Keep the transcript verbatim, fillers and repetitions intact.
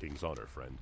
things on her, friend.